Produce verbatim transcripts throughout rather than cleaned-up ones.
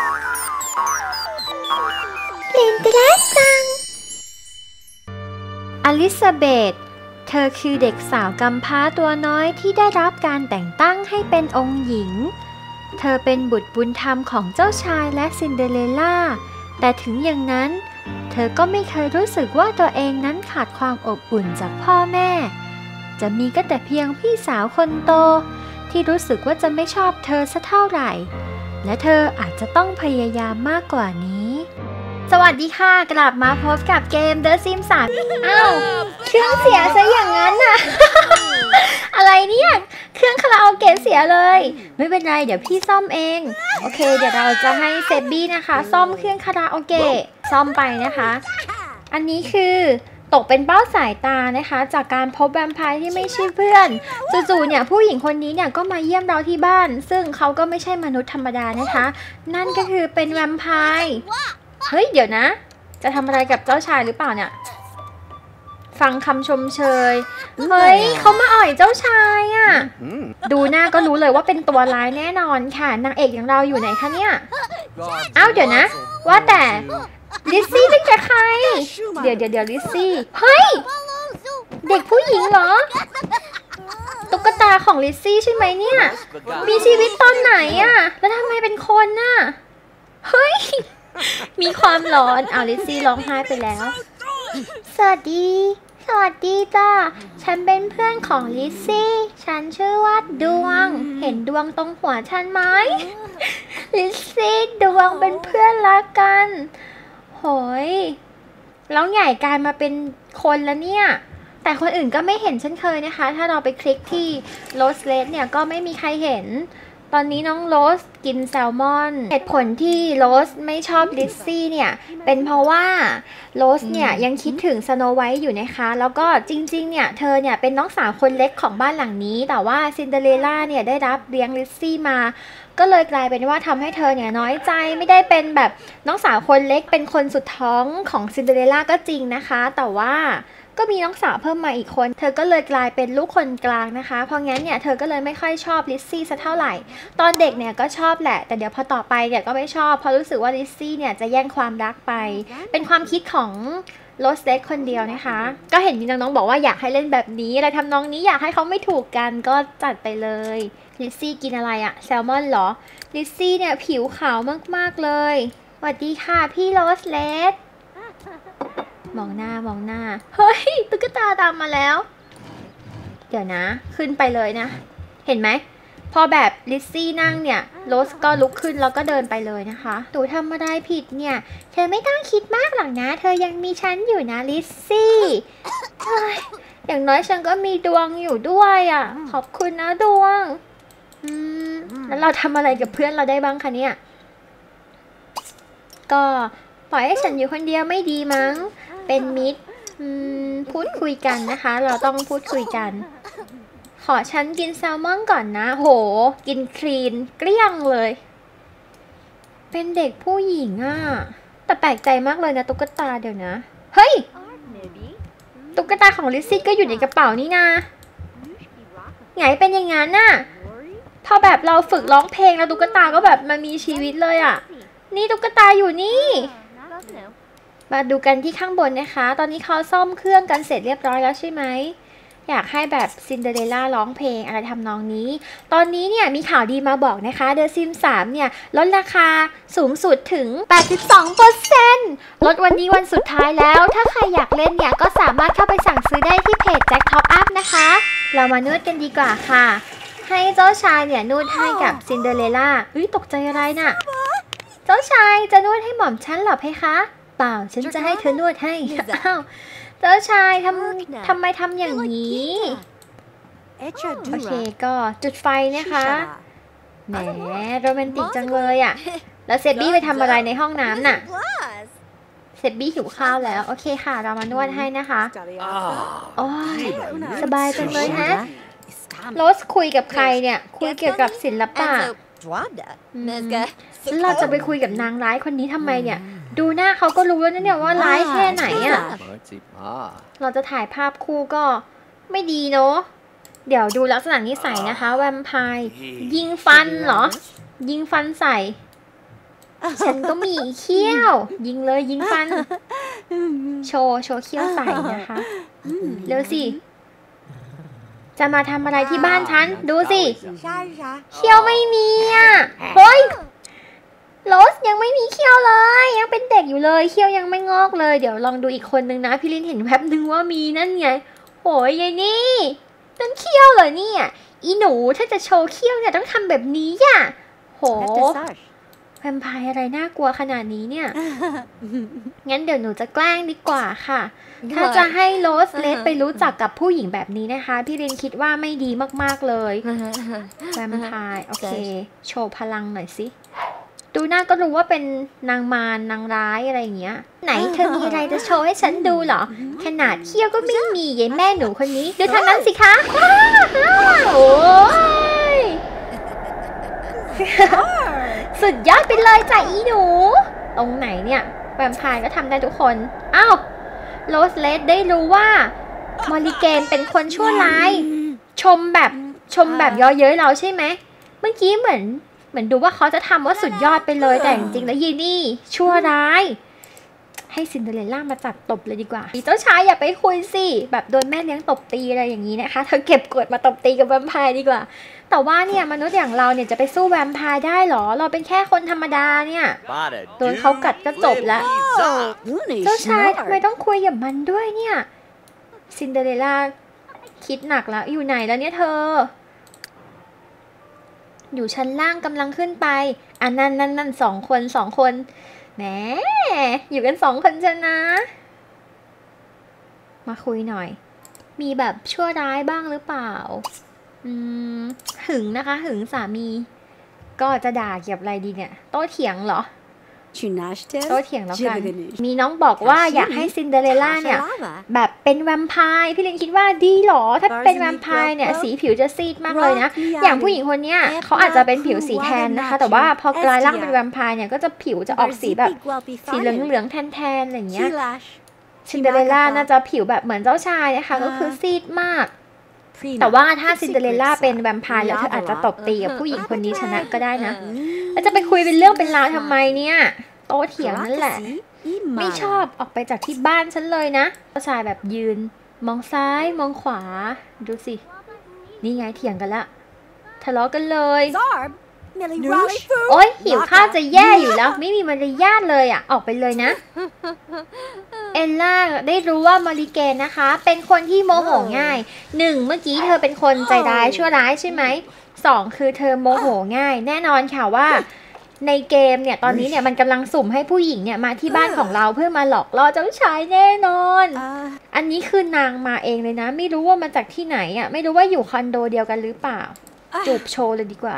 เล่นไปแล้วจังอลิซาเบธเธอคือเด็กสาวกำพร้าตัวน้อยที่ได้รับการแต่งตั้งให้เป็นองค์หญิงเธอเป็นบุตรบุญธรรมของเจ้าชายและซินเดอเรลล่าแต่ถึงอย่างนั้นเธอก็ไม่เคยรู้สึกว่าตัวเองนั้นขาดความอบอุ่นจากพ่อแม่จะมีก็แต่เพียงพี่สาวคนโตที่รู้สึกว่าจะไม่ชอบเธอสักเท่าไหร่และเธออาจจะต้องพยายามมากกว่านี้สวัสดีค่ะกลับมาพบกับเกม เดอะ ซิมส์ ทรี อ้าวเครื่องเสียซะอย่างนั้นน่ะ อะไรเนี่ยเครื่องคาราโอเกะเสียเลยไม่เป็นไรเดี๋ยวพี่ซ่อมเองโอเคเดี๋ยวเราจะให้เซบบี้นะคะซ่อมเครื่องคาราโอเกะซ่อมไปนะคะอันนี้คือตกเป็นเป้าสายตานะคะจากการพบแวมไพร์ที่ไม่ใช่เพื่อนจู่ๆเนี่ยผู้หญิงคนนี้เนี่ยก็มาเยี่ยมเราที่บ้านซึ่งเขาก็ไม่ใช่มนุษย์ธรรมดานะคะนั่นก็คือเป็นแวมไพร์เฮ้ยเดี๋ยวนะจะทำอะไรกับเจ้าชายหรือเปล่าเนี่ยฟังคำชมเชยเฮ้ยเขามาอ่อยเจ้าชายอ่ะดูหน้าก็รู้เลยว่าเป็นตัวร้ายแน่นอนค่ะนางเอกอย่างเราอยู่ไหนคะเนี่ยอ้าวเดี๋ยวนะว่าแต่ลิซซี่เป็นใครเดี๋ยวเดี๋ยวเดี๋ยวลิซซี่เฮ้ยเด็กผู้หญิงเหรอตุ๊กตาของลิซซี่ใช่ไหมเนี่ยมีชีวิตตอนไหนอ่ะแล้วทำไมเป็นคนน่ะเฮ้ยมีความร้อนเอาลิซซี่ร้องไห้ไปแล้วสวัสดีสวัสดีจ้าฉันเป็นเพื่อนของลิซซี่ฉันชื่อว่าดวงเห็นดวงตรงหัวฉันไหมลิซซี่ดวงเป็นเพื่อนรักกันโหยแล้วใหญ่กลายมาเป็นคนแล้วเนี่ยแต่คนอื่นก็ไม่เห็นเช่นเคยนะคะถ้าเราไปคลิกที่โรสเลสเนี่ยก็ไม่มีใครเห็นตอนนี้น้องโรสกินแซลมอนเหตุผลที่โรสไม่ชอบลิซซี่เนี่ยเป็นเพราะว่าโรสเนี่ยยังคิดถึงสโนไวท์อยู่นะคะแล้วก็จริงๆเนี่ยเธอเนี่ยเป็นน้องสาวคนเล็กของบ้านหลังนี้แต่ว่าซินเดอเรลล่าเนี่ยได้รับเลี้ยงลิซซี่มาก็เลยกลายเป็นว่าทำให้เธอเนี่ยน้อยใจไม่ได้เป็นแบบน้องสาวคนเล็กเป็นคนสุดท้องของซินเดอเรลล่าก็จริงนะคะแต่ว่าก็มีน้องสาวเพิ่มมาอีกคนเธอก็เลยกลายเป็นลูกคนกลางนะคะเพราะงั้นเนี่ยเธอก็เลยไม่ค่อยชอบลิซซี่สักเท่าไหร่ตอนเด็กเนี่ยก็ชอบแหละแต่เดี๋ยวพอต่อไปเนี่ยก็ไม่ชอบเพราะรู้สึกว่าลิซซี่เนี่ยจะแย่งความรักไปเป็นความคิดของโรสเลสคนเดียวนะคะก็เห็นมีน้องๆบอกว่าอยากให้เล่นแบบนี้อะไรทำน้องนี้อยากให้เขาไม่ถูกกันก็จัดไปเลยลิซซี่กินอะไรอะแซลมอนเหรอลิซซี่เนี่ยผิวขาวมากๆเลยสวัสดีค่ะพี่โรสเลสมองหน้ามองหน้าเฮ้ยตุ๊กตาตามมาแล้วเดี๋ยวนะขึ้นไปเลยนะเห็นไหมพอแบบลิซซี่นั่งเนี่ยโรสก็ลุกขึ้นแล้วก็เดินไปเลยนะคะหนูทำอะไรผิดเนี่ยเธอไม่ต้องคิดมากหรอกนะเธอยังมีฉันอยู่นะลิซซี่อย่างน้อยฉันก็มีดวงอยู่ด้วยอ่ะขอบคุณนะดวงอืมแล้วเราทำอะไรกับเพื่อนเราได้บ้างคะเนี่ยก็ปล่อยให้ฉันอยู่คนเดียวไม่ดีมั้งเป็นมิตรพูดคุยกันนะคะเราต้องพูดคุยกันขอฉันกินแซลมอนก่อนนะโหกินคลีนเกลี้ยงเลยเป็นเด็กผู้หญิงอ่ะแต่แปลกใจมากเลยนะตุ๊กตาเดี๋ยวนะเฮ้ยตุ๊กตาของลิซซี่ก็อยู่ในกระเป๋านี่นะไงเป็นอย่างนั้นน่ะพอแบบเราฝึกร้องเพลงแล้วตุ๊กตาก็แบบมันมีชีวิตเลยอ่ะนี่ตุ๊กตาอยู่นี่มาดูกันที่ข้างบนนะคะตอนนี้เขาซ่อมเครื่องกันเสร็จเรียบร้อยแล้วใช่ไหมอยากให้แบบซินเดอเรลล่าร้องเพลงอะไรทำนองนี้ตอนนี้เนี่ยมีข่าวดีมาบอกนะคะ เดอะ ซิมส์ ทรี เนี่ยลดราคาสูงสุดถึง แปดสิบสองเปอร์เซ็นต์ ลดวันนี้วันสุดท้ายแล้วถ้าใครอยากเล่นเนี่ยก็สามารถเข้าไปสั่งซื้อได้ที่เพจแจ็คท็อปอัพนะคะเรามานวดกันดีกว่าค่ะให้เจ้าชายเนี่ยนวดให้กับซินเดอเรลล่าอุ้ยตกใจอะไรน่ะเจ้าชายจะนวดให้หม่อมฉันหรอเพคะเปล่าฉันจะให้เธอนวดให้อ้าวเจ้าชายทำทำไมทำอย่างนี้โอเคก็จุดไฟนะคะแหมโรแมนติกจังเลยอ่ะแล้วเซบบี้ไปทำอะไรในห้องน้ำน่ะเซบบี้หิวข้าวแล้วโอเคค่ะเรามานวดให้นะคะโอ้ยสบายจังเลยฮะโรสคุยกับใครเนี่ยคุยเกี่ยวกับศิลปะเราจะไปคุยกับนางร้ายคนนี้ทำไมเนี่ยดูหน้าเขาก็รู้แล้วนะเนี่ยว่าร้ายแค่ไหนอ่ะเราจะถ่ายภาพคู่ก็ไม่ดีเนาะเดี๋ยวดูลักษณะนิสัยนะคะแวมไพร์ยิงฟันเหรอยิงฟันใส่ ฉันก็มีเขี้ยวยิงเลยยิงฟันโชว์โชว์เขี้ยวใส่นะคะเร็วสิจะมาทำอะไรที่บ้านฉันดูสิเขี้ยวไม่มีอ่ะเฮ้ยโรสยังไม่มีเขี้ยวเลยยังเป็นเด็กอยู่เลยเขี้ยวยังไม่งอกเลยเดี๋ยวลองดูอีกคนนึงนะพี่ลินเห็นแวบนึงว่ามีนั่นไงโหยยายนี่นั่นเขี้ยวเหรอเนี่ยอีหนูถ้าจะโชว์เขี้ยวเนี่ยต้องทำแบบนี้อ่ะโหแวมไพร์อะไรน่ากลัวขนาดนี้เนี่ยงั้นเดี๋ยวหนูจะแกล้งดีกว่าค่ะถ้าจะให้โรสเลดไปรู้จักกับผู้หญิงแบบนี้นะคะพี่ลินคิดว่าไม่ดีมากๆเลยแวมไพร์โอเคโชว์พลังหน่อยสิดูหน้าก็รู้ว่าเป็นนางมารนางร้ายอะไรอย่างเงี้ยไหนเธอมีอะไรจะโชว์ให้ฉันดูเหรอขนาดเขี้ยวก็ไม่มียายแม่หนูคนนี้ดูทางนั้นสิคะโอ้ยสุดยอดไปเลยจ้ะอีหนูตรงไหนเนี่ยแวมไพร์ก็ทำได้ทุกคนอ้าวโรสเลดได้รู้ว่ามอริเกนเป็นคนชั่วร้ายชมแบบชมแบบย่อเย้ยเราใช่ไหมเมื่อกี้เหมือนเหมือนดูว่าเขาจะทำว่าสุดยอดไปเลยแต่จริงๆแล้วยีนี่ชั่วร้ายให้ซินเดอเรลล่ามาจับตบเลยดีกว่าเจ้าชายอย่าไปคุยสิแบบโดนแม่เลี้ยงตบตีอะไรอย่างนี้นะคะเธอเก็บกดมาตบตีกับแวมไพร์ดีกว่าแต่ว่าเนี่ยมนุษย์อย่างเราเนี่ยจะไปสู้แวมไพร์ได้หรอเราเป็นแค่คนธรรมดาเนี่ยโดนเขากัดก็จบแล้วเจ้าชายทำไมต้องคุยกับมันด้วยเนี่ยซินเดอเรลล่าคิดหนักแล้วอยู่ไหนแล้วเนี่ยเธออยู่ชั้นล่างกำลังขึ้นไปอ่ะนั่นนั่นนั่นสองคนสองคนแหมอยู่กันสองคนจะนะมาคุยหน่อยมีแบบชั่วร้ายบ้างหรือเปล่าอืมหึงนะคะหึงสามีก็จะด่าเกี่ยวกับอะไรดีเนี่ยโต้เถียงเหรอโต้เถียงแล้วกันมีน้องบอกว่าอยากให้ซินเดอเรลล่าเนี่ยแบบเป็นแวมไพร์พี่ลินคิดว่าดีหรอถ้าเป็นแวมไพร์เนี่ยสีผิวจะซีดมากเลยนะอย่างผู้หญิงคนเนี้ยเขาอาจจะเป็นผิวสีแทนนะคะแต่ว่าพอกลายร่างเป็นแวมไพร์เนี่ยก็จะผิวจะออกสีแบบสีเหลืองๆแทนๆอะไรเงี้ยซินเดอเรลล่าน่าจะผิวแบบเหมือนเจ้าชายนะคะก็คือซีดมากแต่ว่าถ้าซินเดอเรลล่าเป็นแวมไพร์แล้วเธออาจจะตบตีกับผู้หญิงคนนี้ชนะก็ได้นะแล้วจะไปคุยเป็นเรื่องเป็นราวทำไมเนี่ยโตเถียงนั่นแหละไม่ชอบออกไปจากที่บ้านฉันเลยนะเจ้าชายแบบยืนมองซ้ายมองขวาดูสินี่ไงเถียงกันละทะเลาะกันเลยโอ๊ยหิวข้าวจะแย่อยู่แล้วไม่มีมารยาทเลยอ่ะออกไปเลยนะเอลล่าได้รู้ว่ามอริเกนนะคะเป็นคนที่โมโหง่ายหนึ่งเมื่อกี้เธอเป็นคนใจร้ายชั่วร้ายใช่ไหมสองคือเธอโมโหง่ายแน่นอนค่ะว่าในเกมเนี่ยตอนนี้เนี่ยมันกำลังสุ่มให้ผู้หญิงเนี่ยมาที่บ้านของเราเพื่อมาหลอกล่อเจ้าชายแน่นอนอันนี้คือนางมาเองเลยนะไม่รู้ว่ามาจากที่ไหนอ่ะไม่รู้ว่าอยู่คอนโดเดียวกันหรือเปล่าจูบโชว์เลยดีกว่า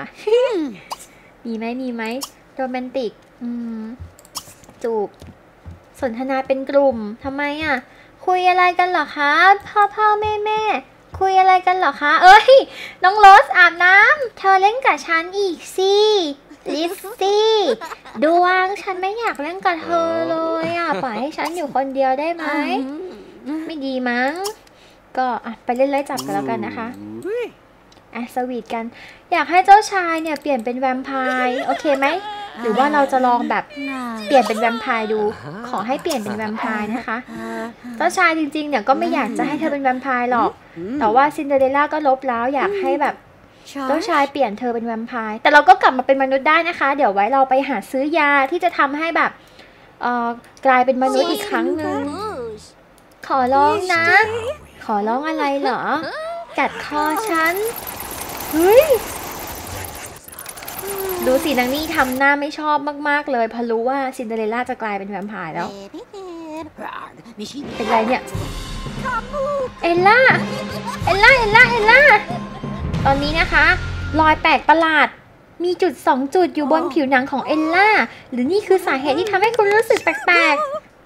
มีไหมมีไหมโรแมนติกจูบสนทนาเป็นกลุ่มทำไมอ่ะคุยอะไรกันเหรอคะพ่อพ่อแม่แม่คุยอะไรกันเหรอคะเอ้ยน้องโรสอาบน้ำเธอเล่นกับฉันอีกสิลิซซี่ดวงฉันไม่อยากเล่นกับเธอเลยอ่ะปล่อยให้ฉันอยู่คนเดียวได้ไหมไม่ดีมั้งก็ไปเล่นไล่จับกันแล้วกันนะคะอ่ะสวีทกันอยากให้เจ้าชายเนี่ยเปลี่ยนเป็นแวมไพร์โอเคไหมหรือว่าเราจะลองแบบเปลี่ยนเป็นแวมไพร์ดูขอให้เปลี่ยนเป็นแวมไพร์นะคะเจ้าชายจริงๆเนี่ยก็ไม่อยากจะให้เธอเป็นแวมไพร์หรอกแต่ว่าซินเดอเรลล่าก็ลบแล้วอยากให้แบบเจ้าชายเปลี่ยนเธอเป็นแวมไพร์แต่เราก็กลับมาเป็นมนุษย์ได้นะคะเดี๋ยวไว้เราไปหาซื้อยาที่จะทำให้แบบเอ่อกลายเป็นมนุษย์อีกครั้งหนึ่งขอร้องนะขอร้องอะไรเหรอกัดคอฉันเฮ้ยดูสินางนี่ทำหน้าไม่ชอบมากๆเลยพอรู้ว่าซินเดอเรลล่าจะกลายเป็นแวมไพร์แล้วเป็นไรเนี่ยเอลล่าเอลล่าเอลล่าเอลล่าตอนนี้นะคะรอยแปลกประหลาดมีจุดสองจุดอยู่บนผิวหนังของเอลล่าหรือนี่คือสาเหตุที่ทำให้คุณรู้สึกแปลก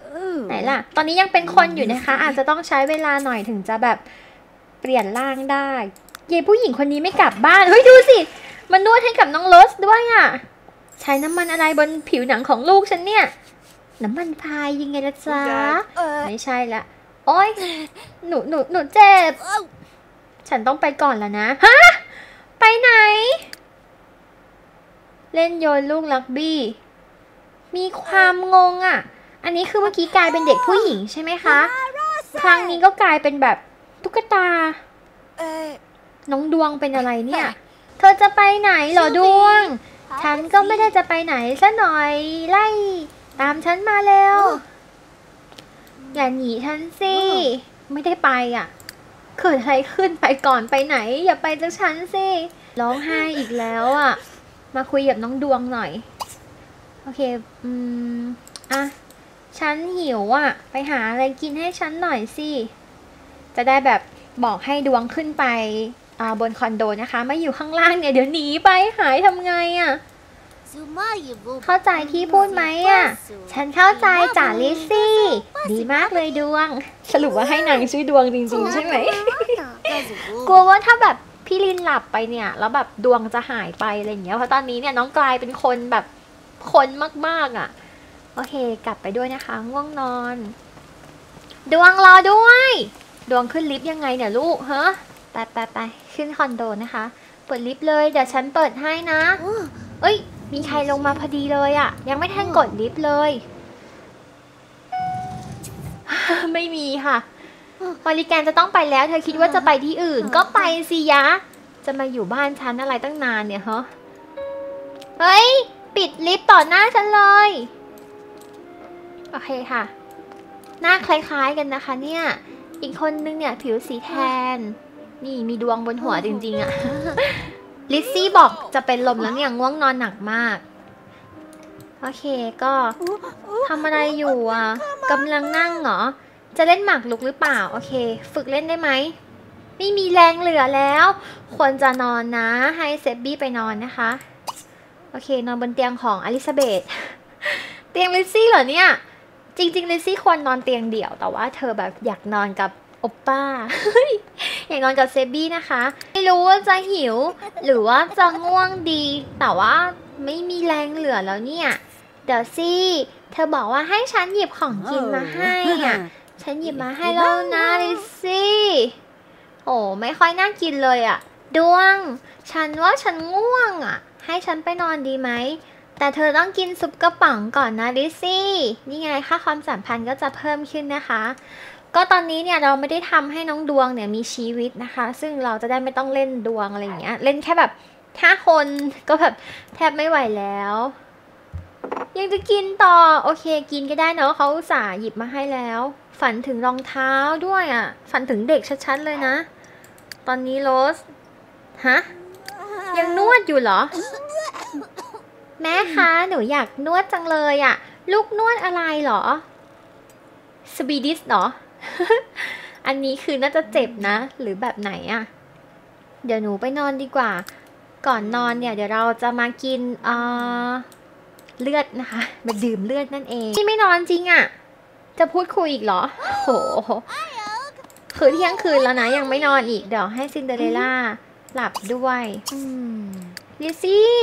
ๆไหนล่ะตอนนี้ยังเป็นคนอยู่นะคะอาจจะต้องใช้เวลาหน่อยถึงจะแบบเปลี่ยนร่างได้เย่ผู้หญิงคนนี้ไม่กลับบ้านเฮ้ยดูสิมันนวดให้กับน้องโรสด้วยอ่ะใช้น้ำมันอะไรบนผิวหนังของลูกฉันเนี่ยน้ำมันพายยังไงล่ะจ๊ะไม่ใช่ละโอ๊ยหนูหนูหนูเจ็บฉันต้องไปก่อนแล้วนะฮะไปไหนเล่นโยนลูกลักบี้ มีความงงอ่ะอันนี้คือเมื่อกี้กลายเป็นเด็กผู้หญิงใช่ไหมคะครั้งนี้ก็กลายเป็นแบบตุ๊กตาน้องดวงเป็นอะไรเนี่ยเธอจะไปไหนเหรอดวงฉันก็ไม่ได้จะไปไหนซะหน่อยไล่ตามฉันมาเร็วอย่าหนีฉันสิไม่ได้ไปอ่ะเกิดอะไรขึ้นไปก่อนไปไหนอย่าไปจากฉันสิร้องไห้อีกแล้วอ่ะมาคุยกับน้องดวงหน่อยโอเคอืมอ่ะฉันหิวอ่ะไปหาอะไรกินให้ฉันหน่อยสิจะได้แบบบอกให้ดวงขึ้นไปอ่าบนคอนโดนะคะไม่อยู่ข้างล่างเนี่ยเดี๋ยวหนีไปหายทำไงอ่ะเข้าใจที่พูดไหมอ่ะฉันเข้าใจจ่าลิซซี่ดีมากเลยดวงสรุปว่าให้นางชื่อดวงจริงๆใช่ไหมกลัวว่าถ้าแบบพี่ลินหลับไปเนี่ยแล้วแบบดวงจะหายไปอะไรอย่างเงี้ยเพราะตอนนี้เนี่ยน้องกลายเป็นคนแบบคนมากๆอ่ะโอเคกลับไปด้วยนะคะง่วงนอนดวงรอด้วยดวงขึ้นลิฟต์ยังไงเนี่ยลูกเฮ้อไปไปไปขึ้นคอนโดนะคะเปิดลิฟต์เลยเดี๋ยวฉันเปิดให้นะเอ้ยมีใครลงมาพอดีเลยอ่ะยังไม่ทันกดลิฟต์เลย ไม่มีค่ะบริการจะต้องไปแล้วเธอคิดว่าจะไปที่อื่นก็ไปสิยะจะมาอยู่บ้านฉันอะไรตั้งนานเนี่ยเหรอเฮ้ยปิดลิฟต์ต่อหน้าฉันเลยโอเคค่ะหน้าคล้ายๆกันนะคะเนี่ยอีกคนนึงเนี่ยผิวสีแทนนี่มีดวงบนหัวจริงๆอ่ะลิซซี่บอกจะเป็นลมแล้วเนี่ยง่วงนอนหนักมากโอเคก็ทำอะไรอยู่อ่ะกำลังนั่งเหรอจะเล่นหมากรุกหรือเปล่าโอเคฝึกเล่นได้ไหมไม่มีแรงเหลือแล้วควรจะนอนนะให้เซบบี้ไปนอนนะคะโอเคนอนบนเตียงของอลิซาเบธเตียงลิซซี่เหรอเนี่ยจริงๆลิซซี่ควรนอนเตียงเดี่ยวแต่ว่าเธอแบบอยากนอนกับโอป้า อยากนอนกับเซบบี้นะคะไม่รู้ว่าจะหิวหรือว่าจะง่วงดีแต่ว่าไม่มีแรงเหลือแล้วเนี่ยเดี๋ยวซี่เธอบอกว่าให้ฉันหยิบของกินมาให้อ่ะฉันหยิบมาให้แล้วนะลิซซี่โอ้ไม่ค่อยน่ากินเลยอ่ะดวงฉันว่าฉันง่วงอ่ะให้ฉันไปนอนดีไหมแต่เธอต้องกินซุปกระป๋องก่อนนะลิซซี่นี่ไงค่าความสัมพันธ์ก็จะเพิ่มขึ้นนะคะก็ตอนนี้เนี่ยเราไม่ได้ทำให้น้องดวงเนี่ยมีชีวิตนะคะซึ่งเราจะได้ไม่ต้องเล่นดวงอะไรอย่างเงี้ยเล่นแค่แบบห้าคนก็แบบแทบไม่ไหวแล้วยังจะกินต่อโอเคกินก็ได้เนาะเขาอุตส่าห์หยิบมาให้แล้วฝันถึงรองเท้าด้วยอ่ะฝันถึงเด็กชัดๆเลยนะตอนนี้โรสฮะยังนวดอยู่เหรอแม่คะหนูอยากนวดจังเลยอ่ะลูกนวดอะไรเหรอสวีดิชเหรอ อันนี้คือน่าจะเจ็บนะหรือแบบไหนอ่ะเดี๋ยวหนูไปนอนดีกว่าก่อนนอนเนี่ยเดี๋ยวเราจะมากินเอ่อเลือดนะคะมาดื่มเลือดนั่นเองที่ไม่นอนจริงอ่ะจะพูดคุยอีกเหรอโหคือเที่ยงคืนแล้วนะยังไม่นอนอีกเดี๋ยวให้ซินเดอเรลล่าหลับด้วยลิซซี่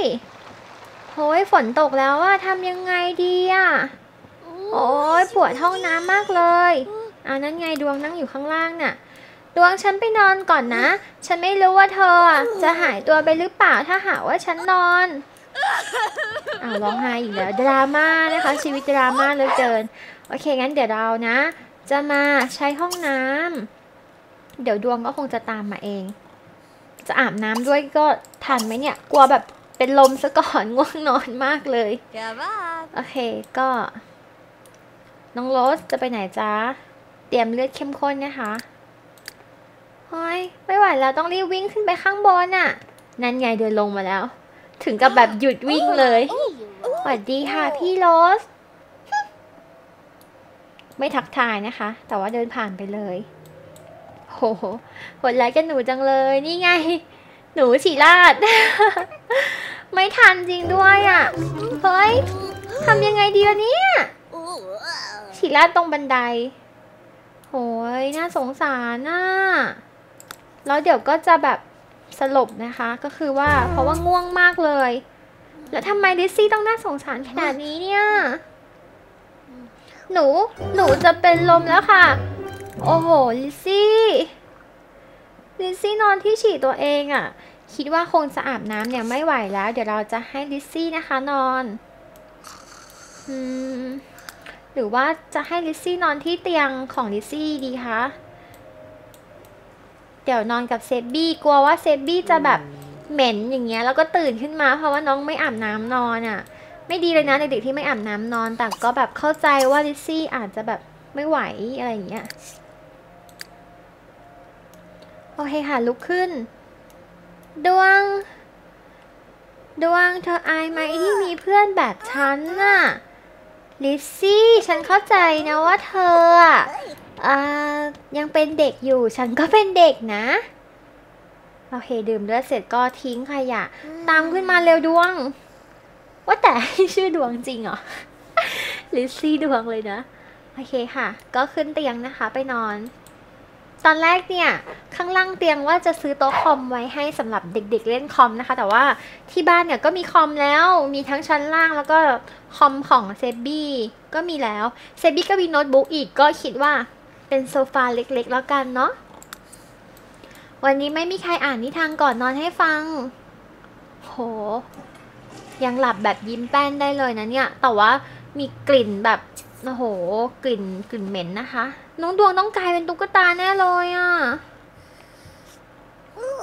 โอ้ยฝนตกแล้วอ่ะทำยังไงดีอ่ะโอ้ยปวดห้องน้ำมากเลยอ่านั่นไงดวงนั่งอยู่ข้างล่างน่ะดวงฉันไปนอนก่อนนะฉันไม่รู้ว่าเธอจะหายตัวไปหรือเปล่าถ้าหากว่าฉันนอนอ้าวร้องไห้อีกแล้วดราม่านะคะชีวิตดราม่าเหลือเกินโอเคงั้นเดี๋ยวเรานะจะมาใช้ห้องน้ำเดี๋ยวดวงก็คงจะตามมาเองจะอาบน้ำด้วยก็ทันไหมเนี่ยกลัวแบบเป็นลมซะก่อนง่วงนอนมากเลยโอเคก็น้องโรสจะไปไหนจ๊ะเตรียมเลือดเข้มข้นนะคะเฮ้ยไม่ไหวแล้วต้องรีบวิ่งขึ้นไปข้างบนน่ะนั่นไงเดินลงมาแล้วถึงกับแบบหยุดวิ่งเลยสวัสดีค่ะพี่โรสไม่ทักทายนะคะแต่ว่าเดินผ่านไปเลยโหโหดร้ายกับหนูจังเลยนี่ไงหนูฉี่ราด ไม่ทันจริงด้วยอ่ะเฮ้ยทำยังไงดีล่ะเนี่ยฉี่ราดตรงบันไดโอ้ยน่าสงสารน่ะแล้วเดี๋ยวก็จะแบบสลบนะคะก็คือว่าเพราะว่าง่วงมากเลยแล้วทำไมลิซซี่ต้องน่าสงสารขนาดนี้เนี่ยหนูหนูจะเป็นลมแล้วค่ะโอ้โหลิซซี่ลิซซี่นอนที่ฉี่ตัวเองอ่ะคิดว่าคงจะอาบน้ำเนี่ยไม่ไหวแล้วเดี๋ยวเราจะให้ลิซซี่นะคะนอน อืมหรือว่าจะให้ลิซซี่นอนที่เตียงของลิซซี่ดีคะเดี๋ยวนอนกับเซบบี้กลัวว่าเซบบี้จะแบบเหม็นอย่างเงี้ยแล้วก็ตื่นขึ้นมาเพราะว่าน้องไม่อาบน้ำนอนอ่ะไม่ดีเลยนะเด็กๆที่ไม่อาบน้ำนอนแต่ก็แบบเข้าใจว่าลิซซี่อาจจะแบบไม่ไหวอะไรอย่างเงี้ยโอเคค่ะลุกขึ้นดวงดวงเธออายไหมที่มีเพื่อนแบบฉันน่ะลิซซี่ฉันเข้าใจนะว่าเธออ่ายังเป็นเด็กอยู่ฉันก็เป็นเด็กนะโอเคดื่มเลือดเสร็จก็ทิ้งขยะตามขึ้นมาเร็วดวงว่าแต่ชื่อดวงจริงเหรอลิซซี่ดวงเลยนะโอเคค่ะก็ขึ้นเตียงนะคะไปนอนตอนแรกเนี่ยข้างล่างเตียงว่าจะซื้อโต๊ะคอมไว้ให้สำหรับเด็กๆเล่นคอมนะคะแต่ว่าที่บ้านเนี่ยก็มีคอมแล้วมีทั้งชั้นล่างแล้วก็คอมของเซบบี้ก็มีแล้วเซบบี้ก็มีโน้ตบุ๊กอีกก็คิดว่าเป็นโซฟาเล็กๆแล้วกันเนาะวันนี้ไม่มีใครอ่านนิทานก่อนนอนให้ฟังโหยังหลับแบบยิ้มแป้นได้เลยนะเนี่ยแต่ว่ามีกลิ่นแบบโอ้โหกลิ่นกลิ่นเหม็นนะคะน้องดวงต้องกลายเป็นตุ๊กตาแน่เลยอ่ะ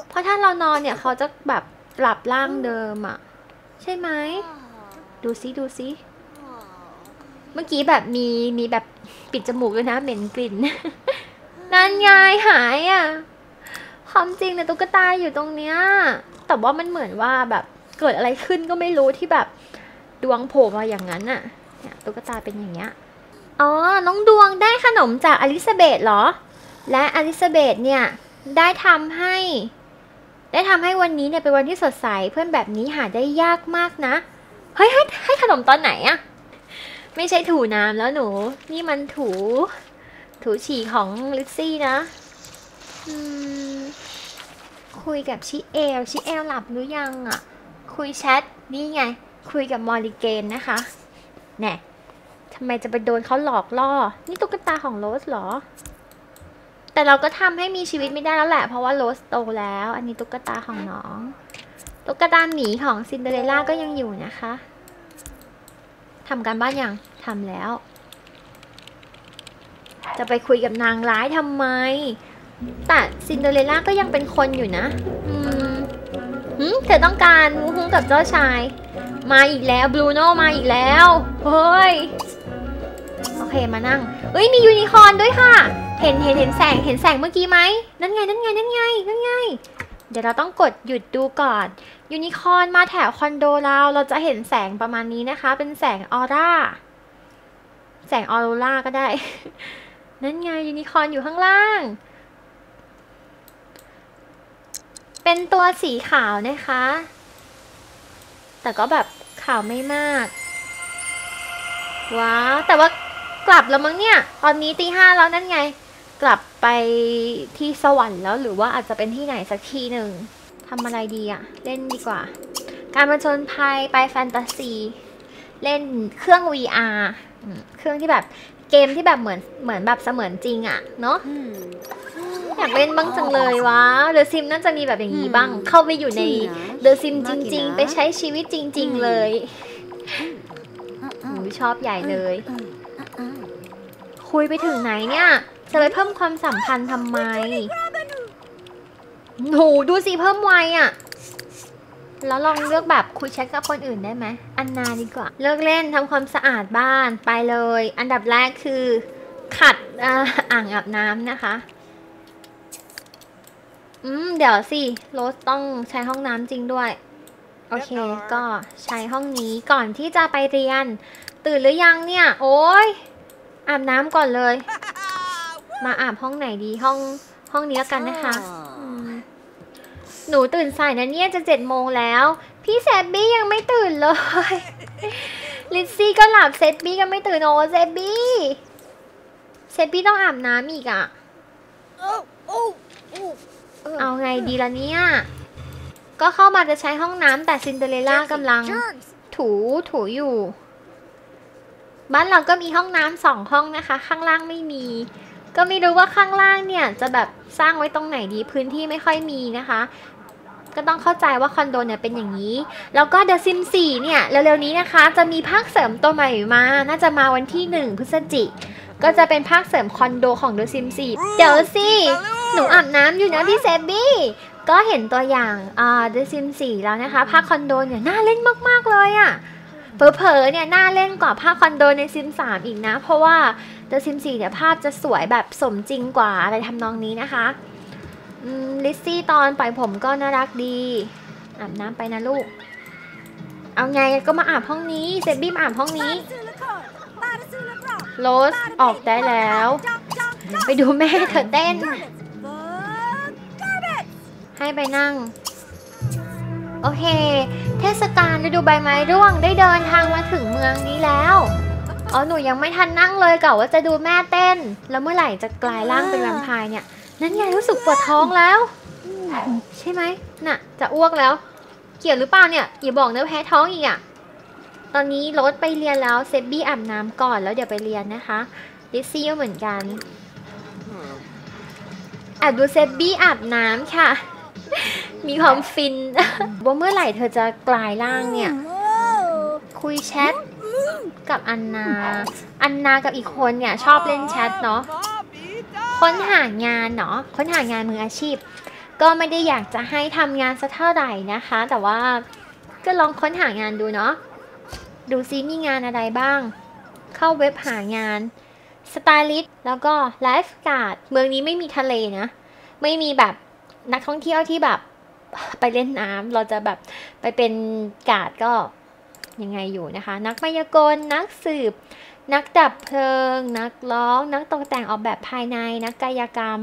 เพราะถ้าเรานอนเนี่ยเขาจะแบบหลับร่างเดิมอ่ะใช่ไหมดูซิดูซิเมื่อกี้แบบมีมีแบบปิดจมูกเลยนะเหม็นกลิ่น นั่นไงหายอ่ะความจริงเนี่ยตุ๊กตาอยู่ตรงเนี้ยแต่ว่ามันเหมือนว่าแบบเกิดอะไรขึ้นก็ไม่รู้ที่แบบดวงโผล่มาอย่างนั้นอ่ะตุ๊กตาเป็นอย่างเงี้ยอ๋อน้องดวงได้ขนมจากอลิซาเบธเหรอและอลิซาเบธเนี่ยได้ทำให้ได้ทำให้วันนี้เนี่ยเป็นวันที่สดใสเพื่อนแบบนี้หาได้ยากมากนะเฮ้ยให้ให้ขนมตอนไหนอะไม่ใช่ถูน้ำแล้วหนูนี่มันถูถูฉี่ของลิซซี่นะอืมคุยกับชิเอลชิเอลหลับหรือยังอะคุยแชทนี่ไงคุยกับมอริเกนนะคะแน่ทำไมจะไปโดนเขาหลอกล่อนี่ตุ๊กตาของโรสเหรอแต่เราก็ทำให้มีชีวิตไม่ได้แล้วแหละเพราะว่าโรสโตแล้วอันนี้ตุ๊กตาของน้องตุ๊กตาหมีของซินเดอเรลล่าก็ยังอยู่นะคะทำการบ้านยังทำแล้วจะไปคุยกับนางร้ายทำไมแต่ซินเดอเรลล่าก็ยังเป็นคนอยู่นะอืมเธอต้องการมูฮุ้งกับเจ้าชายมาอีกแล้วบลูโน่มาอีกแล้วเฮ้ยโอเคมานั่งเอ้ยมียูนิคอร์นด้วยค่ะเห็นเห็นเห็นแสงเห็นแสงเมื่อกี้ไหมนั่นไงนั่นไงนั่นไงนั่นไงเดี๋ยวเราต้องกดหยุดดูก่อนยูนิคอร์นมาแถวคอนโดเราเราจะเห็นแสงประมาณนี้นะคะเป็นแสงออร่าแสงออโรราก็ได้ นั่นไงยูนิคอร์นอยู่ข้างล่างเป็นตัวสีขาวนะคะแต่ก็แบบขาวไม่มากว้าวแต่ว่ากลับแล้วมั้งเนี่ยตอนนี้ตีห้าแล้วนั่นไงกลับไปที่สวรรค์แล้วหรือว่าอาจจะเป็นที่ไหนสักที่หนึ่งทำอะไรดีอะเล่นดีกว่าการผจญภัยไปแฟนตาซีเล่นเครื่อง วี อาร์ เครื่องที่แบบเกมที่แบบเหมือนเหมือนแบบเสมือนจริงอะเนาะอยากเล่นบ้างจังเลยวะ The Sims น่าจะมีแบบอย่างนี้บ้างเข้าไปอยู่ใน The Sims จริงๆไปใช้ชีวิตจริงๆเลยชอบใหญ่เลยคุยไปถึงไหนเนี่ยจะไปเพิ่มความสัมพันธ์ทำไมโหดูสิเพิ่มไวอ่ะแล้วลองเลือกแบบคุยแชทกับคนอื่นได้ไหมอันนาดีกว่าเลิกเล่นทำความสะอาดบ้านไปเลยอันดับแรกคือขัดอ่างอาบน้ำนะคะอืมเดี๋ยวสิโรสต้องใช้ห้องน้ำจริงด้วยโอเคก็ใช้ห้องนี้ก่อนที่จะไปเรียนตื่นหรือยังเนี่ยโอ้ยอาบน้ำก่อนเลยมาอาบห้องไหนดีห้องห้องนี้แล้วกันนะคะหนูตื่นสายนะเนี่ยจะเจ็ดโมงแล้วพี่เซบบี้ยังไม่ตื่นเลยลิซซี่ก็หลับเซบบี้ก็ไม่ตื่นโอ้เซบบี้เซบบี้ต้องอาบน้ำอีกอ่ะเอาไงดีล่ะเนี่ยก็เข้ามาจะใช้ห้องน้ำแต่ซินเดอเรลล่ากำลังถูถูอยู่บ้านเราก็มีห้องน้ำสองห้องนะคะข้างล่างไม่มีก็ไม่รู้ว่าข้างล่างเนี่ยจะแบบสร้างไว้ตรงไหนดีพื้นที่ไม่ค่อยมีนะคะ ก็ต้องเข้าใจว่าคอนโดเนี่ยเป็นอย่างนี้แล้วก็ The Sims สี่เนี่ยเร็วๆนี้นะคะจะมีภาคเสริมตัวใหม่มาน่าจะมาวันที่หนึ่งพฤศจิกายนก็จะเป็นภาคเสริมคอนโดของ The Sims สี่เดี๋ยวสิหนูอาบน้ำอยู่นะพี่เซบี้ก็เห็นตัวอย่าง The Sims สี่แล้วนะคะภาคคอนโดเนี่ยน่าเล่นมากๆเลยอ่ะเผลอๆเนี่ยน่าเล่นกว่าภาคคอนโดใน Sims สามอีกนะเพราะว่า The Sims สี่เนี่ยภาพจะสวยแบบสมจริงกว่าอะไรทำนองนี้นะคะลิซซี่ตอนปล่อยผมก็น่ารักดีอาบน้ำไปนะลูกเอาไงก็มาอาบห้องนี้เซบี้มาอาบห้องนี้โรสออกได้แล้วไปดูแม่เธอเต้นให้ไปนั่งโอเคเทศกาลฤดูใบไม้ร่วงได้เดินทางมาถึงเมืองนี้แล้วอ๋อหนูยังไม่ทันนั่งเลยเก่าว่าจะดูแม่เต้นแล้วเมื่อไหร่จะกลายร่างเป็นแวมไพร์เนี่ยนั่นไงรู้สึกปวดท้องแล้วใช่ไหมน่ะจะอ้วกแล้วเกี่ยวหรือเปล่าเนี่ยอย่าบอกนะแพ้ท้องอีกอ่ะตอนนี้รถไปเรียนแล้วเซบบี้อาบน้ำก่อนแล้วเดี๋ยวไปเรียนนะคะลิซซี่ก็เหมือนกันอาบดูเซบบี้อาบน้ำค่ะมีความฟินว่าเมื่อไหร่เธอจะกลายร่างเนี่ยคุยแชทกับอันนาอันนากับอีกคนเนี่ยชอบเล่นแชทเนาะค้นหางานเนาะค้นหางานมืออาชีพก็ไม่ได้อยากจะให้ทำงานสักเท่าไหร่นะคะแต่ว่าก็ลองค้นหางานดูเนาะดูซิมีงานอะไรบ้างเข้าเว็บหางานสไตลิสต์แล้วก็ไลฟ์การ์ดเมืองนี้ไม่มีทะเลนะไม่มีแบบนักท่องเที่ยวที่แบบไปเล่นน้ำเราจะแบบไปเป็นการ์ดก็ยังไงอยู่นะคะนักมายากลนักสืบนักดับเพลิงนักร้องนักตกแต่งออกแบบภายในนักกายกรรม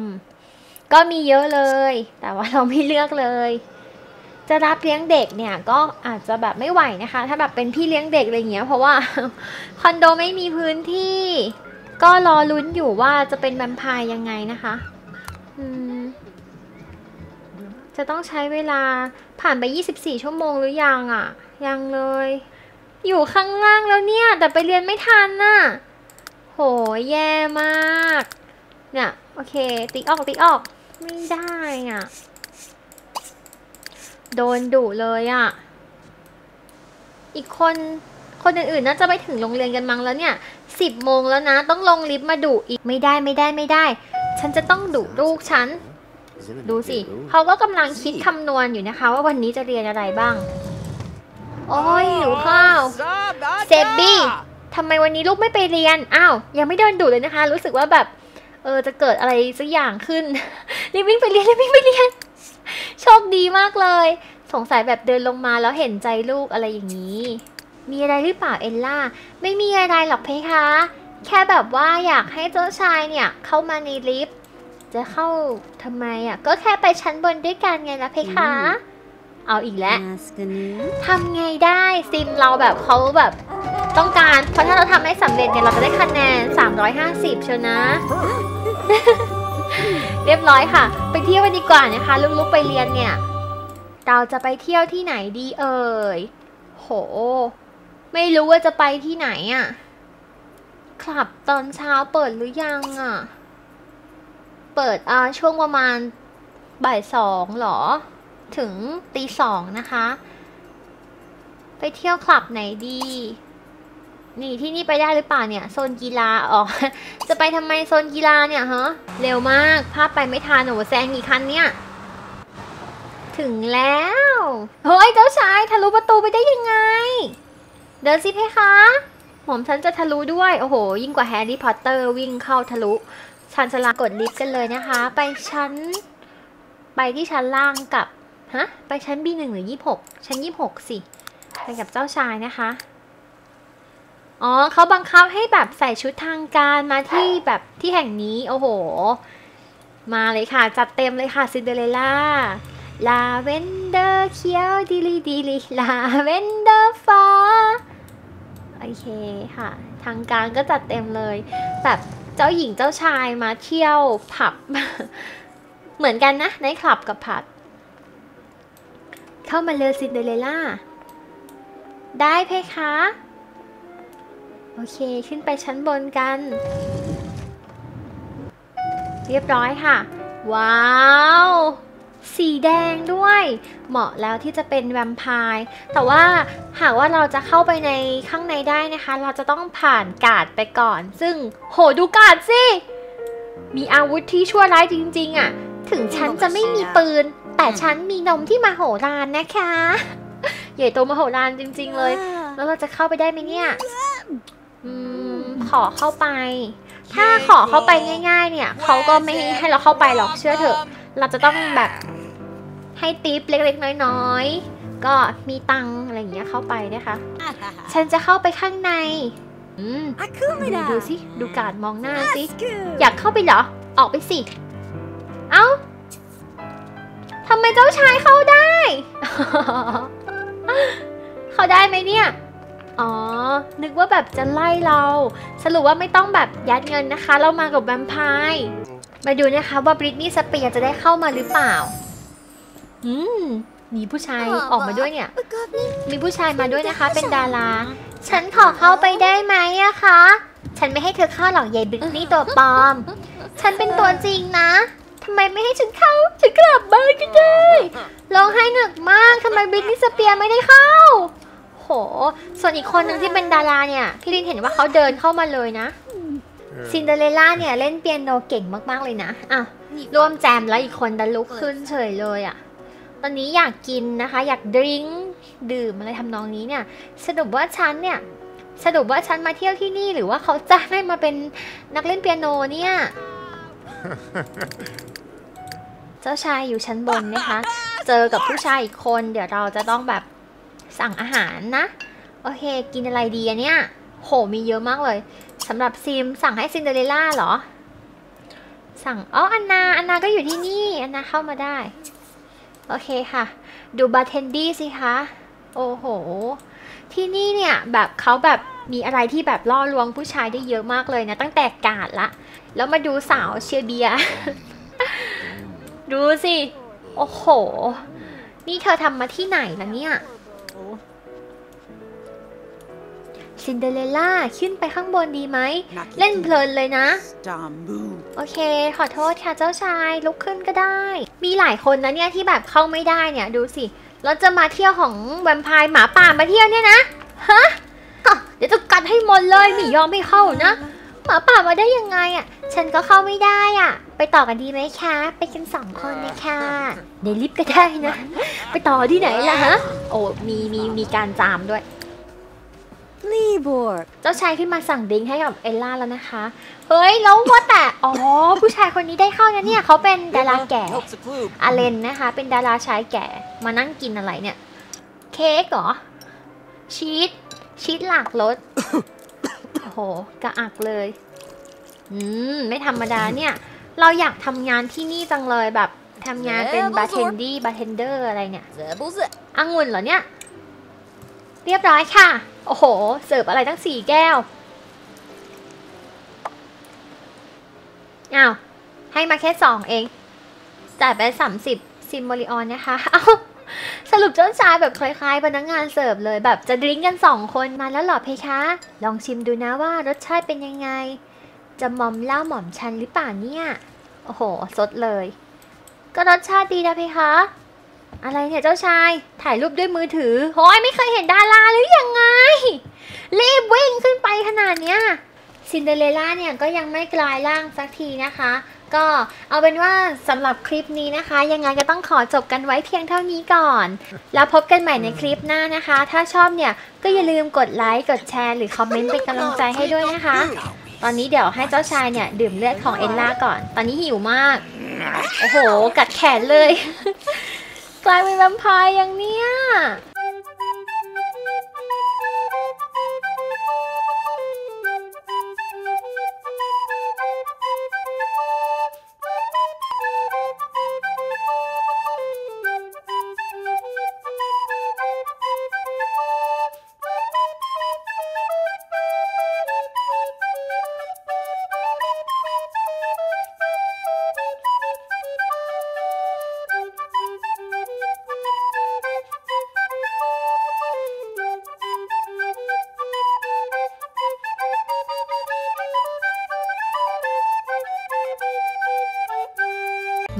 ก็มีเยอะเลยแต่ว่าเราไม่เลือกเลยจะรับเลี้ยงเด็กเนี่ยก็อาจจะแบบไม่ไหวนะคะถ้าแบบเป็นพี่เลี้ยงเด็กอะไรเงี้ยเพราะว่าคอนโดไม่มีพื้นที่ก็รอลุ้นอยู่ว่าจะเป็นแวมไพร์ยังไงนะคะจะต้องใช้เวลาผ่านไปยี่สิบสี่ชั่วโมงหรือยังอ่ะยังเลยอยู่ข้างล่างแล้วเนี่ยแต่ไปเรียนไม่ทันน่ะโหแย่มากเนี่ยโอเคติ๊กออกติ๊กออกไม่ได้อ่ะโดนดุเลยอ่ะอีกคนคนอื่นๆน่าจะไปถึงโรงเรียนกันมั้งแล้วเนี่ยสิบโมงแล้วนะต้องลงลิฟต์มาดุอีกไม่ได้ไม่ได้ไม่ได้ฉันจะต้องดุลูกฉันดูสิเขาก็กำลังคิดคำนวณอยู่นะคะว่าวันนี้จะเรียนอะไรบ้างโอ้ยหิวข้าวเซบบี้ทำไมวันนี้ลูกไม่ไปเรียนอ้าวยังไม่เดินดุเลยนะคะรู้สึกว่าแบบเออจะเกิดอะไรสักอย่างขึ้นรีบวิ่งไปเรียนรีบวิ่งไปเรียนโชคดีมากเลยสงสัยแบบเดินลงมาแล้วเห็นใจลูกอะไรอย่างนี้มีอะไรหรือเปล่าเอลล่าไม่มีอะไรหรอกเพคะแค่แบบว่าอยากให้เจ้าชายเนี่ยเข้ามาในลิฟต์จะเข้าทำไมอ่ะก็แค่ไปชั้นบนด้วยกันไงล่ะเพคะเอาอีกแล้วทำไงได้ซิมเราแบบเขาแบบต้องการเพราะถ้าเราทำได้สำเร็จเนี่ยเราจะได้คะแนนสามร้อยห้าสิบเชียวนะ เรียบร้อยค่ะไปเที่ยวกันดีกว่านะคะลูกๆไปเรียนเนี่ยเราจะไปเที่ยวที่ไหนดีเอ่ยโหไม่รู้ว่าจะไปที่ไหนอ่ะคลับตอนเช้าเปิดหรือยังอ่ะเปิดอ่าช่วงประมาณบ่ายสองหรอถึงตีสองนะคะไปเที่ยวคลับไหนดีนี่ที่นี่ไปได้หรือเปล่าเนี่ยโซนกีฬาอ๋อจะไปทำไมโซนกีฬาเนี่ยฮะเร็วมากภาพไปไม่ทันโอ้แซงกี่คันเนี่ยถึงแล้วเฮ้ยเจ้าชายทะลุประตูไปได้ยังไงเดินสิเพคะหม่อมฉันจะทะลุด้วยโอ้โหยิ่งกว่าแฮร์รี่พอตเตอร์วิ่งเข้าทะลุชันชลากดลิฟต์กันเลยนะคะไปชั้นไปที่ชั้นล่างกับฮะไปชั้น บี หนึ่ง หรือ ยี่สิบหก ชั้น ยี่สิบหก สิไปกับเจ้าชายนะคะอ๋อเขาบังคับให้แบบใส่ชุดทางการมาที่แบบที่แห่งนี้โอ้โหมาเลยค่ะจัดเต็มเลยค่ะซินเดอเรลล่าลาเวนเดอร์เขียวดีลีดีลีลาเวนเดอร์ฟ้าโอเคค่ะทางการก็จัดเต็มเลยแบบเจ้าหญิงเจ้าชายมาเที่ยวผับ เหมือนกันนะในคลับกับผับเข้ามาเลยซินเดอเรลล่าได้เพคะโอเคขึ้นไปชั้นบนกันเรียบร้อยค่ะว้าว สีแดงด้วยเหมาะแล้วที่จะเป็นแวมไพร์แต่ว่าหากว่าเราจะเข้าไปในข้างในได้นะคะเราจะต้องผ่านการ์ดไปก่อนซึ่งโหดูการ์ดสิมีอาวุธที่ชั่วร้ายจริงๆอ่ะถึงฉันจะไม่มีปืนแต่ฉันมีนมที่มโหฬารนะคะใหญ่โตมโหฬารจริงๆเลยแล้วเราจะเข้าไปได้ไหมเนี่ยอืมขอเข้าไปถ้าขอเข้าไปง่ายๆเนี่ยเขาก็ไม่ให้เราเข้าไปหรอกเชื่อเถอะเราจะต้องแบบให้ติปเล็กๆน้อยๆก็มีตังอะไรอย่างเงี้ยเข้าไปนะคะฉันจะเข้าไปข้างในอืมดูสิดูการมองหน้าสิอยากเข้าไปเหรอออกไปสิเอ้าทำไมเจ้าชายเข้าได้เข้าได้ไหมเนี่ยอ๋อนึกว่าแบบจะไล่เราสรุปว่าไม่ต้องแบบยัดเงินนะคะเรามากับแวมไพร์มาดูนะคะว่าบริตนี่สเปียร์จะได้เข้ามาหรือเปล่าอืมมีผู้ชายออกมาด้วยเนี่ยมีผู้ชายมาด้วยนะคะเป็นดาราฉันขอเข้าไปได้ไหมอะคะฉันไม่ให้เธอเข้าหรอกยายบริตนี่ตัวปลอมฉันเป็นตัวจริงนะทำไมไม่ให้ฉันเข้าฉันกลับบ้านก็ได้ร้องไห้หนักมากทำไมบริตนี่สเปียร์ไม่ได้เข้าโหส่วนอีกคนหนึ่งที่เป็นดาราเนี่ยพี่ลินเห็นว่าเขาเดินเข้ามาเลยนะซินเดอเรลล่าเนี่ยเล่นเปียโนเก่งมากๆเลยนะอ่ะร่วมแจมแล้วอีกคนดันลุกขึ้นเฉยเลยอ่ะตอนนี้อยากกินนะคะอยากดื่มดื่มอะไรทำนองนี้เนี่ยสรุปว่าฉันเนี่ยสรุปว่าฉันมาเที่ยวที่นี่หรือว่าเขาจ้างให้มาเป็นนักเล่นเปียโนเนี่ยเจ้าชายอยู่ชั้นบนนะคะเจอกับผู้ชายอีกคนเดี๋ยวเราจะต้องแบบสั่งอาหารนะโอเคกินอะไรดีอะเนี่ยโหมีเยอะมากเลยสำหรับซิมสั่งให้ซินเดอเรลล่าเหรอสั่งอ๋ออันนาอันนาก็อยู่ที่นี่อันนาเข้ามาได้โอเคค่ะดูบาร์เทนดี้สิคะโอ้โหที่นี่เนี่ยแบบเขาแบบมีอะไรที่แบบล่อลวงผู้ชายได้เยอะมากเลยนะตั้งแต่การ์ดละแล้วมาดูสาวเชียร์เบียร์ ดูสิโอ้โหนี่เธอทำมาที่ไหนนะเนี่ยซินเดอเรลล่าขึ้นไปข้างบนดีไหมเล่นเพลินเลยนะโอเคขอโทษค่ะเจ้าชายลุกขึ้นก็ได้มีหลายคนนะเนี่ยที่แบบเข้าไม่ได้เนี่ยดูสิเราจะมาเที่ยวของแวมไพร์หมาป่ามาเที่ยวเนี่ยนะฮะเดี๋ยวจะกัดให้หมดเลยไม่ยอมไม่เข้านะหมาป่ามาได้ยังไงอ่ะฉันก็เข้าไม่ได้อ่ะไปต่อกันดีไหมคะไปกันสองคนนะคะในลิฟต์ก็ได้นะไปต่อที่ไหนล่ะฮะโอ้มีมีมีการจามด้วยเจ้าชายขึ้นมาสั่งดิ้งให้กับเอลล่าแล้วนะคะเฮ้ยแล้วว่าแต่อ๋อผู้ชายคนนี้ได้เข้านะเนี่ยเขาเป็นดาราแก่อาเลนนะคะเป็นดาราชายแก่มานั่งกินอะไรเนี่ยเค้กเหรอชีสชีสหลากรสโอ้โหกระอักเลยอืมไม่ธรรมดาเนี่ยเราอยากทำงานที่นี่จังเลยแบบทำงานเป็นบาร์เทนดี้บาร์เทนเดอร์อะไรเนี่ยองุ่นเหรอเนี่ยเรียบร้อยค่ะโอ้โหเสิร์ฟอะไรทั้งสี่แก้วอ้าวให้มาแค่สองเองจ่ายไปสามสิบซิมบริออนนะคะเอาสรุปเจ้าชายแบบคล้ายๆพนักงานเสิร์ฟเลยแบบจะดริ้งกันสองคนมาแล้วหรอเพคะลองชิมดูนะว่ารสชาติเป็นยังไงจะหม่อมเล่าหม่อมชันหรือเปล่าเนี่ยโอ้โหสดเลยก็รสชาติดีนะเพคะอะไรเนี่ยเจ้าชายถ่ายรูปด้วยมือถือโอ้ยไม่เคยเห็นดาราหรือยังไงรีบวิ่งขึ้นไปขนาดเนี้ยซินเดอเรลล่าเนี่ยก็ยังไม่กลายร่างสักทีนะคะก็เอาเป็นว่าสำหรับคลิปนี้นะคะยังไงก็ต้องขอจบกันไว้เพียงเท่านี้ก่อนแล้วพบกันใหม่ในคลิปหน้านะคะถ้าชอบเนี่ยก็อย่าลืมกดไลค์กดแชร์หรือคอมเมนต์เป็นกำลังใจให้ด้วยนะคะตอนนี้เดี๋ยวให้เจ้าชายเนี่ยดื่มเลือดของเอลล่าก่อนตอนนี้หิวมากโอ้โหกัดแขนเลยกลายเป็นแวมไพร์อย่างเนี้ย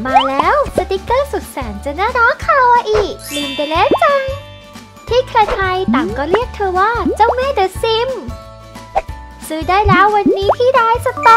มาแล้วสติกเกอร์สุดแสนจะน่ารักคาวาอิลืมไปแล้วจังที่ใครๆต่างก็เรียกเธอว่าเจ้าแม่เดอะซิมซื้อได้แล้ววันนี้ที่ร้านสตอ